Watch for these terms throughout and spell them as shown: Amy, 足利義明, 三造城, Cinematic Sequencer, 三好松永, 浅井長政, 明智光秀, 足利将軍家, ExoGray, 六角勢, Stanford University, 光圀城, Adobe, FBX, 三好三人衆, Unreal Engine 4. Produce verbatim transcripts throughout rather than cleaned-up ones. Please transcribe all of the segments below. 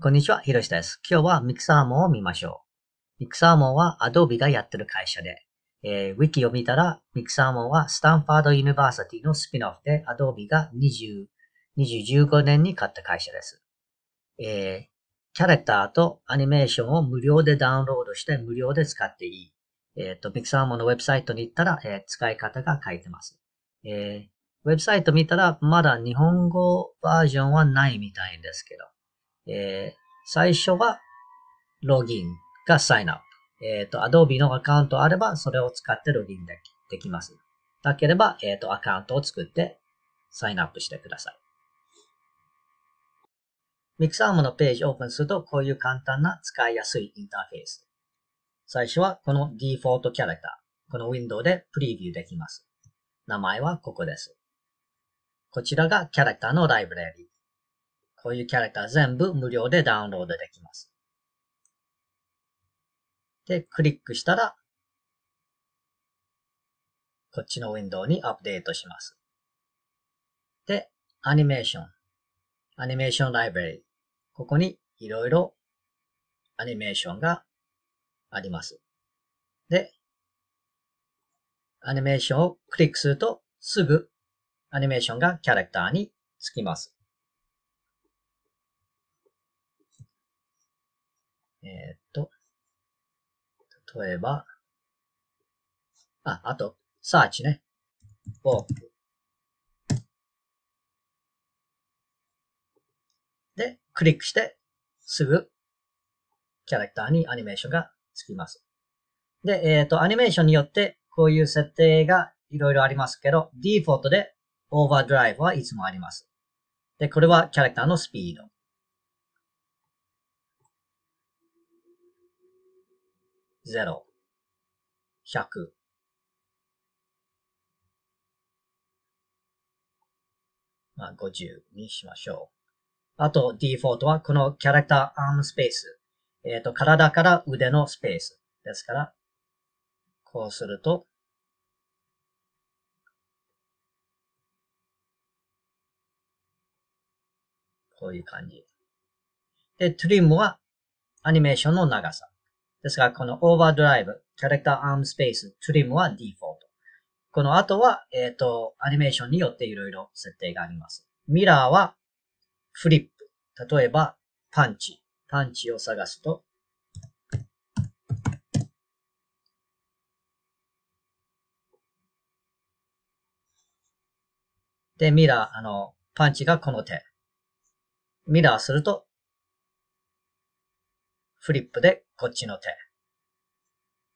こんにちは、ひろしです。今日はミクサーモンを見ましょう。ミクサーモンは Adobe がやってる会社で、えー、ウィキを見たら、ミクサーモンはスタンファード・ユニバーシティのスピンオフで Adobe がにせんじゅうごねんに買った会社です、えー。キャラクターとアニメーションを無料でダウンロードして無料で使っていい。えっと、ミクサーモンのウェブサイトに行ったら、えー、使い方が書いてます、えー。ウェブサイト見たらまだ日本語バージョンはないみたいですけど、えー、最初は、ロギンがサインアップ。えっと、Adobe のアカウントあれば、それを使ってロギンでき、できます。なければ、えっと、アカウントを作って、サインアップしてください。ミクサーモンのページをオープンすると、こういう簡単な使いやすいインターフェース。最初は、このディフォートキャラクター。このウィンドウでプレビューできます。名前はここです。こちらがキャラクターのライブラリー。こういうキャラクター全部無料でダウンロードできます。で、クリックしたら、こっちのウィンドウにアップデートします。で、アニメーション。アニメーションライブラリ。ここにいろいろアニメーションがあります。で、アニメーションをクリックすると、すぐアニメーションがキャラクターにつきます。えっと、例えば、あ、あと、サーチね。僕。で、クリックして、すぐ、キャラクターにアニメーションがつきます。で、えっと、アニメーションによって、こういう設定がいろいろありますけど、デフォルトで、オーバードライブはいつもあります。で、これはキャラクターのスピード。ゼロ、ひゃく、まあ、ごじゅうにしましょう。あと、デフォルトはこのキャラクターアームスペース。えっと、体から腕のスペース。ですから、こうすると、こういう感じ。で、トリムはアニメーションの長さ。ですから、このオーバードライブ、キャラクターアームスペース、トリムはデフォルト。この後は、えっと、アニメーションによっていろいろ設定があります。ミラーは、フリップ。例えば、パンチ。パンチを探すと、で、ミラー、あの、パンチがこの手。ミラーすると、フリップでこっちの手。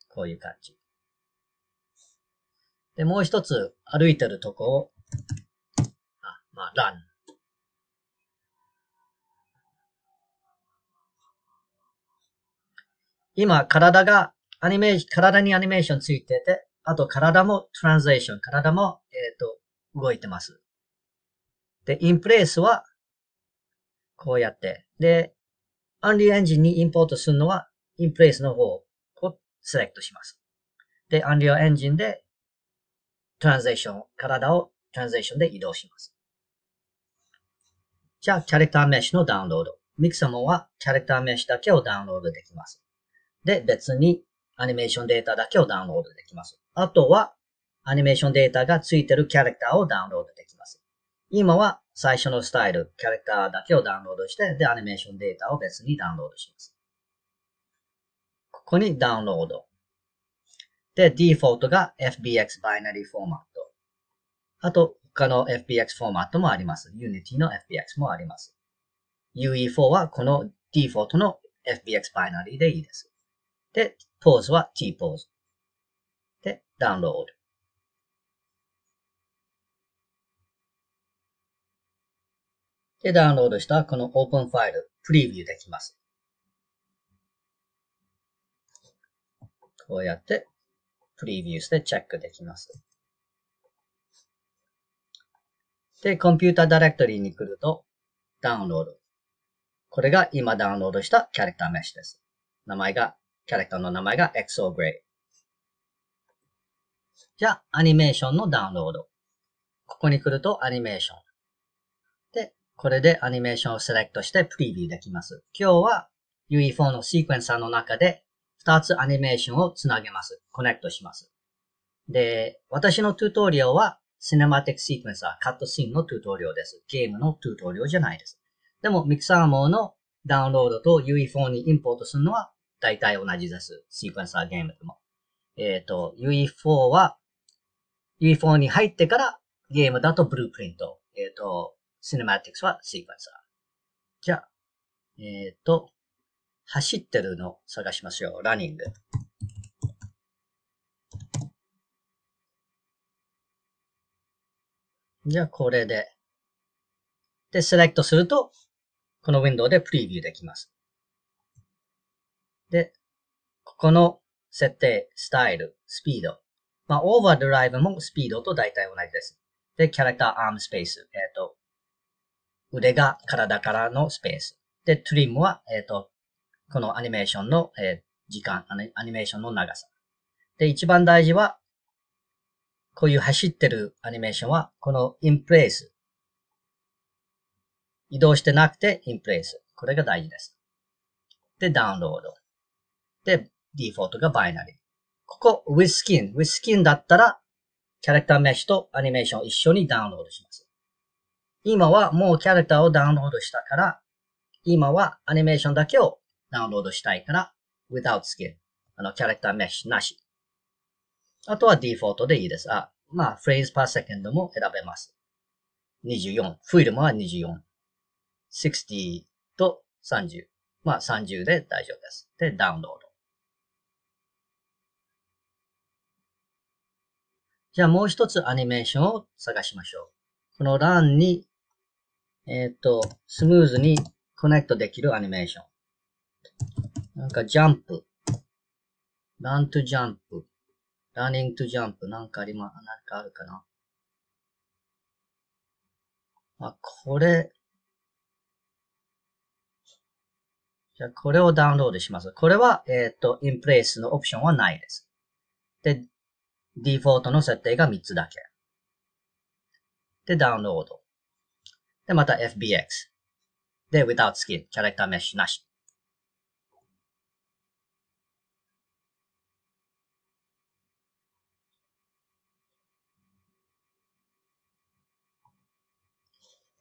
こういう感じ。で、もう一つ歩いてるとこを、あ、まあ、ラン。今、体がアニメーション、体にアニメーションついてて、あと体もトランスレーション、体も、えっと、動いてます。で、インプレイスは、こうやって。で、Unreal Engine にインポートするのは、インプレイスの方をセレクトします。で、Unreal Engine で、トランスレーション、体をトランスレーションで移動します。じゃあ、キャラクターメッシュのダウンロード。ミクサーモンはキャラクターメッシュだけをダウンロードできます。で、別にアニメーションデータだけをダウンロードできます。あとは、アニメーションデータがついてるキャラクターをダウンロードできます。今は最初のスタイル、キャラクターだけをダウンロードして、で、アニメーションデータを別にダウンロードします。ここにダウンロード。で、デフォルトが エフビーエックス バイナリーフォーマット。あと、他の エフビーエックス フォーマットもあります。Unity の エフビーエックス もあります。ユーイーフォー はこのデフォルトの エフビーエックス バイナリーでいいです。で、ポーズは T ポーズ。で、ダウンロード。で、ダウンロードしたこのオープンファイル、プレビューできます。こうやって、プレビューしてチェックできます。で、コンピュータダイレクトリーに来ると、ダウンロード。これが今ダウンロードしたキャラクターメッシュです。名前が、キャラクターの名前が ExoGray。じゃあ、アニメーションのダウンロード。ここに来るとアニメーション。これでアニメーションをセレクトしてプレビューできます。今日は ユーイーフォー のシークエンサーの中でふたつアニメーションをつなげます。コネクトします。で、私のトゥートリオは Cinematic Sequencer カットシーンのトゥートリオです。ゲームのトゥートリオじゃないです。でも Mixer 網のダウンロードと ユーイーフォー にインポートするのは大体同じです。シークエンサーゲームでも。えっと、ユーイーフォー は ユーイーフォー に入ってからゲームだとブループリント。えっと、Cinematics はシークエンサー。じゃあ、えっと、走ってるの探しましょう。ランニング。じゃあ、これで。で、セレクトすると、このウィンドウでプレビューできます。で、ここの設定、スタイル、スピード。まあ、オーバードライブもスピードと大体同じです。で、キャラクターアームスペース。えっと、腕が体からのスペース。で、トリムは、えっと、このアニメーションの、えー、時間、アニメーションの長さ。で、一番大事は、こういう走ってるアニメーションは、このインプレイス。移動してなくてインプレイス。これが大事です。で、ダウンロード。で、デフォートがバイナリー。ここ、with skin。with skin だったら、キャラクターメッシュとアニメーションを一緒にダウンロードします。今はもうキャラクターをダウンロードしたから、今はアニメーションだけをダウンロードしたいから、without skin。あの、キャラクターメッシュなし。あとはデフォートでいいです。あ、まあ、フレーズパーセカンドも選べます。にじゅうよん。フィルムはにじゅうよん。ろくじゅうとさんじゅう。まあ、さんじゅうで大丈夫です。で、ダウンロード。じゃあ、もう一つアニメーションを探しましょう。このランに、えっと、スムーズにコネクトできるアニメーション。なんかジャンプ。ランとジャンプ。ランニングとジャンプ。なんかありま、なんかあるかな。あ、これ。じゃあ、これをダウンロードします。これは、えっと、インプレイスのオプションはないです。で、デフォートの設定がみっつだけ。で、ダウンロード。で、また エフビーエックス。で、without skin。キャラクターメッシュなし。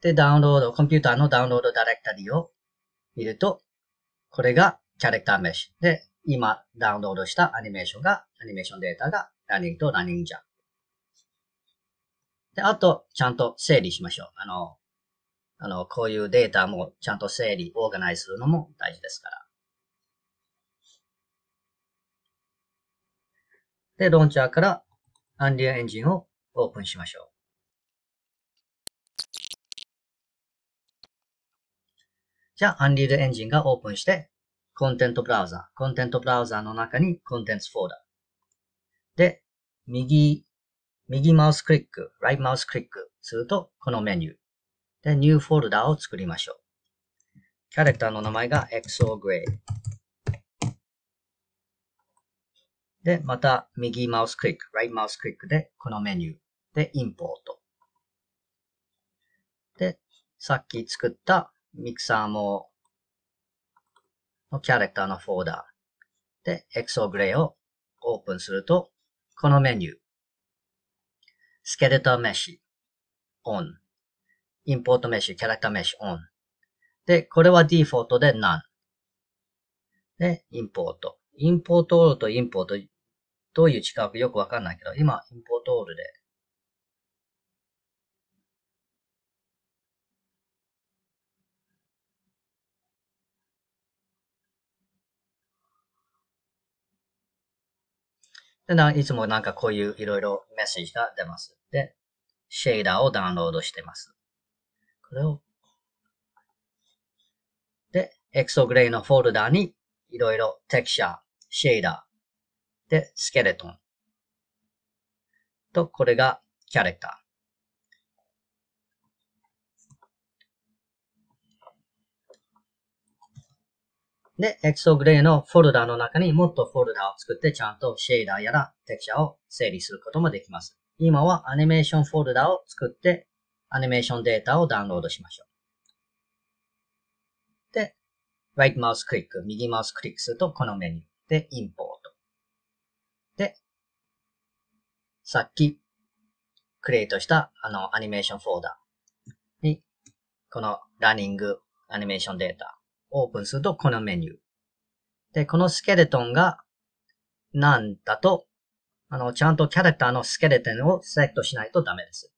で、ダウンロード、コンピューターのダウンロードダイレクトリを見ると、これがキャラクターメッシュ。で、今ダウンロードしたアニメーションが、アニメーションデータがランニングとランニングジャンプ。で、あと、ちゃんと整理しましょう。あの、あの、こういうデータもちゃんと整理、オーガナイズするのも大事ですから。で、ローンチャーから Unreal Engine をオープンしましょう。じゃあ、Unreal Engine がオープンして、コンテントブラウザー。コンテントブラウザーの中にコンテンツフォーダー。で、右、右マウスクリック、ライトマウスクリックすると、このメニュー。で、ニューフォルダーを作りましょう。キャラクターの名前が ExoGray。で、また、右マウスクリック、ライトマウスクリックで、このメニュー。で、インポート。で、さっき作った、ミクサーも、のキャラクターのフォーダー。で、ExoGray をオープンすると、このメニュー。スケルトメッシュ、オン。インポートメッシュ、キャラクターメッシュ、オン。で、これはデフォートで None。で、インポート。インポートオールとインポート、どういう違うかよくわかんないけど、今、インポートオールで、で、いつもなんかこういういろいろメッセージが出ます。で、シェーダーをダウンロードしてます。これを。で、ExoGray のフォルダーにいろいろテクスチャー、シェーダー、で、スケレトン。と、これがキャラクター。で、ExoGray のフォルダーの中にもっとフォルダーを作ってちゃんとシェーダーやらテクスチャーを整理することもできます。今はアニメーションフォルダーを作ってアニメーションデータをダウンロードしましょう。right マウスクリック、右マウスクリックするとこのメニューでインポート。で、さっきクリエイトしたあのアニメーションフォーダーにこのランニングアニメーションデータをオープンするとこのメニュー。で、このスケレトンがなんだと、あの、ちゃんとキャラクターのスケレトンをセレクトしないとダメです。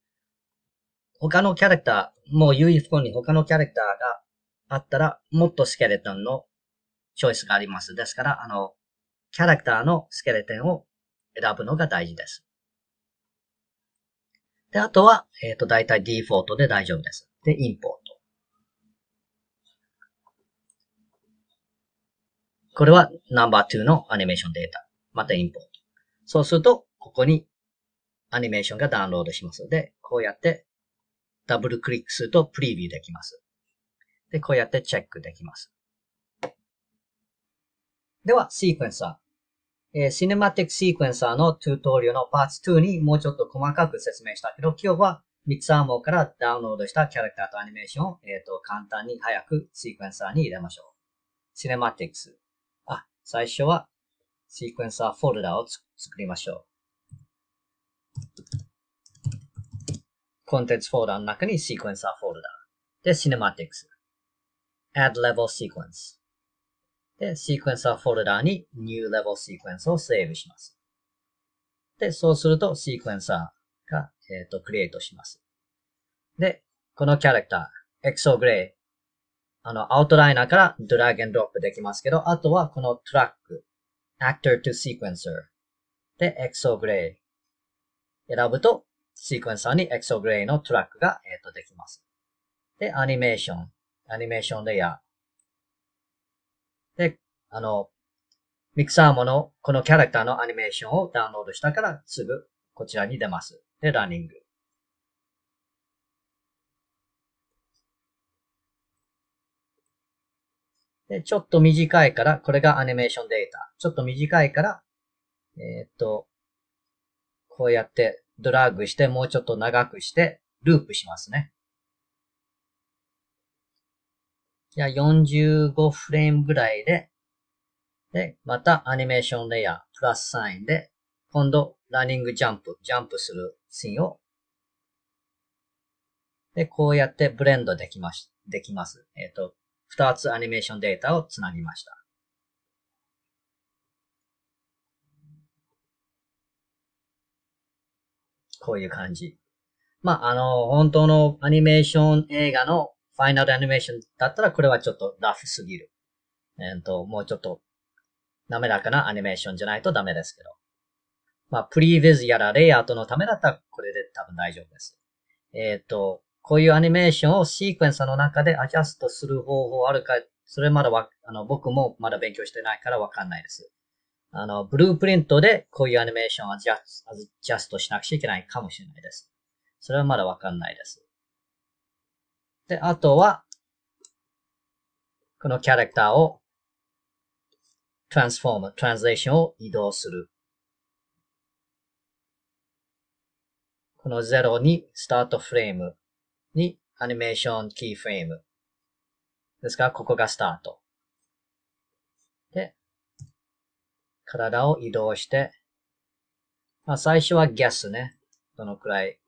他のキャラクター、もう ユーエフオー に他のキャラクターがあったら、もっとスケレトンのチョイスがあります。ですから、あの、キャラクターのスケレトンを選ぶのが大事です。で、あとは、えっと、だいたいデフォートで大丈夫です。で、インポート。これはナンバーにのアニメーションデータ。またインポート。そうすると、ここにアニメーションがダウンロードしますので、こうやってダブルクリックするとプレビューできます。で、こうやってチェックできます。では、シークエンサー。えー、Cinematic Sequencer のトゥートリアルのパーツににもうちょっと細かく説明したけど、今日はミキサー網からダウンロードしたキャラクターとアニメーションを、えっと、簡単に早くシークエンサーに入れましょう。Cinematics。あ、最初は、シークエンサーフォルダを作りましょう。コンテンツフォルダの中にシークエンサーフォルダ。で、Cinematics。Add Level Sequence。で、シークエンサーフォルダに New Level Sequence をセーブします。で、そうするとシークエンサーが、えっと、クリエイトします。で、このキャラクター、ExoGray。あの、アウトライナーからドラッグ&ドロップできますけど、あとはこのトラック、Actor to Sequencer で ExoGray 選ぶと、シークエンサーに ExoGray のトラックが、えっと、できます。で、アニメーション、アニメーションレイヤー。で、あの、ミキサーもの、このキャラクターのアニメーションをダウンロードしたから、すぐこちらに出ます。で、ランニング。で、ちょっと短いから、これがアニメーションデータ。ちょっと短いから、えー、っと、こうやってドラッグして、もうちょっと長くして、ループしますね。じゃあよんじゅうごフレームぐらいで、で、またアニメーションレイヤー、プラスサインで、今度、ランニングジャンプ、ジャンプするシーンを、で、こうやってブレンドできます。できます。えー、っと、二つアニメーションデータをつなぎました。こういう感じ。まあ、あの、本当のアニメーション映画のファイナルアニメーションだったらこれはちょっとラフすぎる。えっと、もうちょっと滑らかなアニメーションじゃないとダメですけど。まあ、プリビズやらレイアウトのためだったらこれで多分大丈夫です。えっと、こういうアニメーションをシークエンサーの中でアジャストする方法あるか、それまだわ、あの、僕もまだ勉強してないからわかんないです。あの、ブループリントでこういうアニメーションをアジャスト、アジャストしなくちゃいけないかもしれないです。それはまだわかんないです。で、あとは、このキャラクターを、トランスフォーム、トランスレーションを移動する。このゼロにスタートフレーム。に、アニメーションキーフレーム。ですから、ここがスタート。で、体を移動して、まあ、最初はゲスね。どのくらい。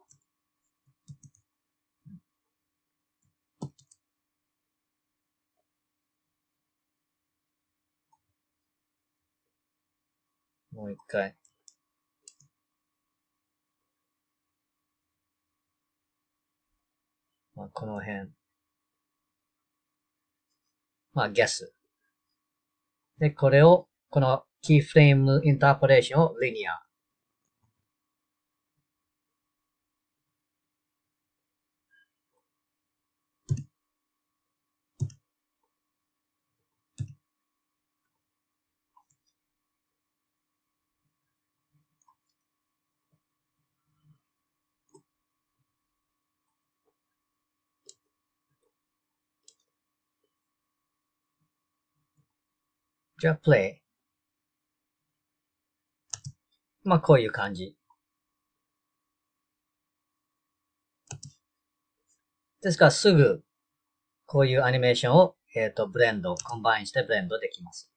もう一回。まあ、この辺。まあ、guess。で、これを、このキーフレームインターポレーションをリニア。じゃあ、プレイ。まあ、こういう感じ。ですから、すぐ、こういうアニメーションを、えっと、ブレンド、コンバインしてブレンドできます。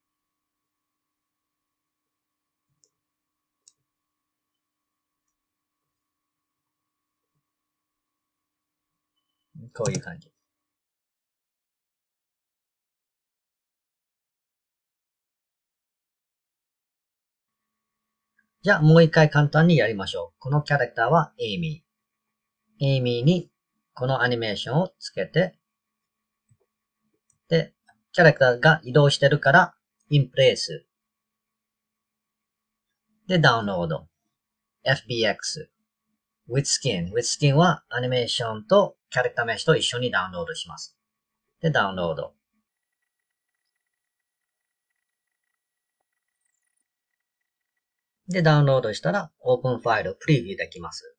こういう感じ。じゃあ、もう一回簡単にやりましょう。このキャラクターは Amy。Amy にこのアニメーションをつけて、で、キャラクターが移動してるから、in place。で、ダウンロード。エフビーエックス。with skin。with skin はアニメーションとキャラクターメッシュと一緒にダウンロードします。で、ダウンロード。で、ダウンロードしたら、オープンファイル、プレビューできます。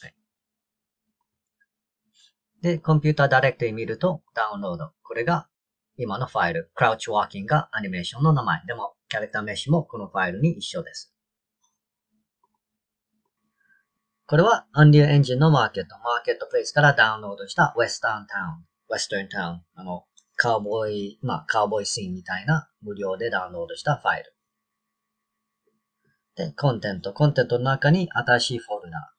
はい、で、コンピューターダイレクトリ見ると、ダウンロード。これが、今のファイル。クラウチウォーキングがアニメーションの名前。でも、キャラクターメッシュもこのファイルに一緒です。これは、Unreal Engine のマーケット。マーケットプレイスからダウンロードした Western Town。Western Town、あの、カウボーイ、まあ、カウボーイシーンみたいな無料でダウンロードしたファイル。で、コンテント。コンテントの中に新しいフォルダ。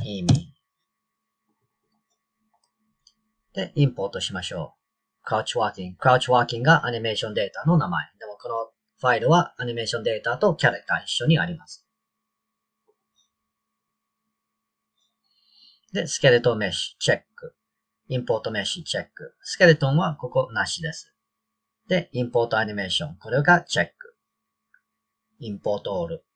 Amy。で、インポートしましょう。Crouch Walking。Crouch Walking がアニメーションデータの名前。でもこのファイルはアニメーションデータとキャラクター一緒にあります。で、スケルトンメッシュ、チェック。インポートメッシュチェック。スケルトンはここなしです。で、インポートアニメーション。これがチェック。インポートオール。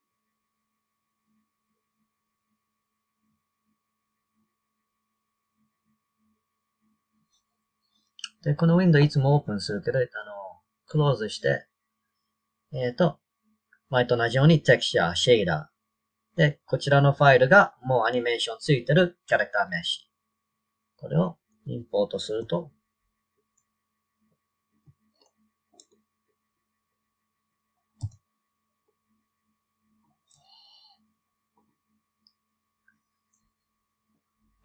で、このウィンドウいつもオープンするけど、あの、クローズして、えっと、前と同じようにテクスチャー、シェーダー。で、こちらのファイルがもうアニメーションついてるキャラクターメッシュ。これをインポートすると、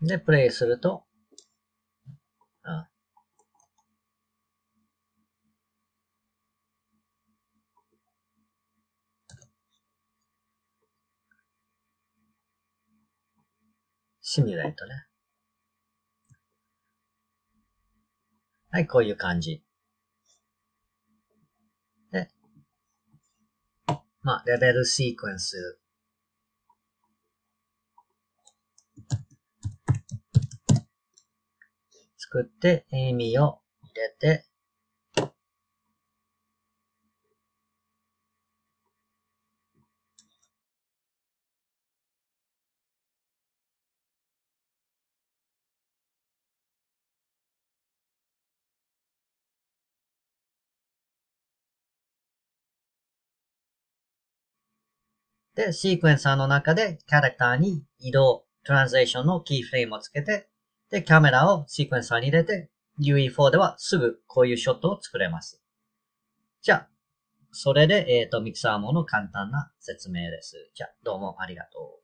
で、プレイすると、あ、シミュレートね。はい、こういう感じ。で、まあ、レベルシークエンス。作って、意味を入れて、で、シークエンサーの中でキャラクターに移動、トランスレーションのキーフレームをつけて、で、カメラをシークエンサーに入れて、ユーイーフォー ではすぐこういうショットを作れます。じゃあ、それで、えっと、ミキサーもの簡単な説明です。じゃあ、どうもありがとう。